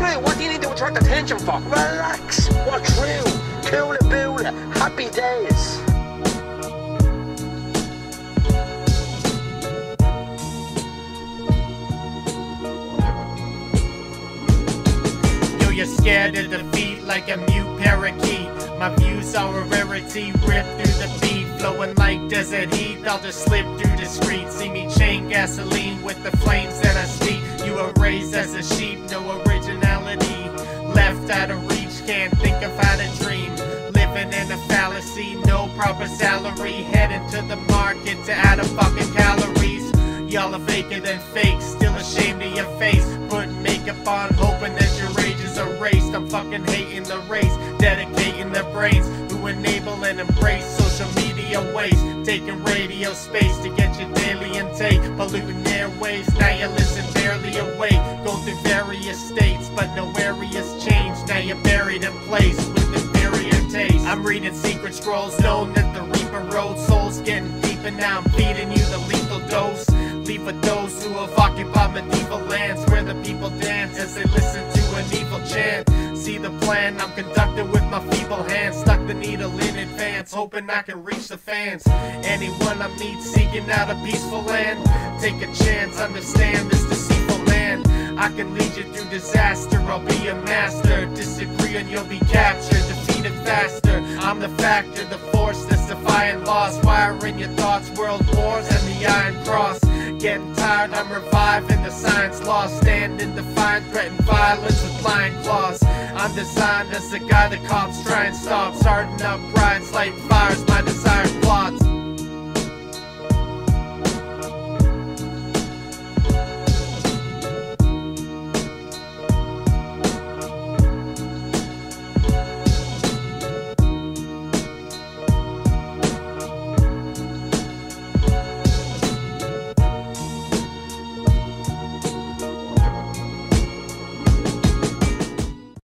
true. What do you need to attract attention for? Relax. What true? Cooler, booler. Happy days. You're scared of the beat like a mute parakeet. My views are a rarity, ripped through the beat, flowing like desert heat. I'll just slip through the streets. See me chain gasoline with the flames that I speak. You were raised as a sheep, no originality, left out of reach, can't think of how to dream. Living in a fallacy, no proper salary, heading to the market to add a fucking calories. Y'all are faker than fake, still ashamed of your face. Putting makeup on, hoping that your rage is erased. I'm fucking hating the race, dedicating the brains to enable and embrace social media waste. Taking radio space to get your daily intake, polluting airways. Now you listen barely awake. Go through various states, but no areas change. Now you're buried in place with inferior taste. I'm reading secret scrolls, known that the Reaper road. Souls getting deep, and now I'm feeding you the lethal dose. For those who have occupied medieval lands, where the people dance as they listen to an evil chant. See the plan I'm conducting with my feeble hands. Stuck the needle in advance, hoping I can reach the fans. Anyone I meet seeking out a peaceful land, take a chance, understand this deceitful man. I can lead you through disaster, I'll be a master. Disagree and you'll be captured, defeated faster. I'm the factor, the force that's defying laws, wiring your thoughts, world wars and the Iron Cross. Getting tired, I'm reviving the science lost. Standing defiant, threatened violence with lion claws. I'm designed as the guy the cops try and stop. Starting up riots, lighting fires, my desired flaws.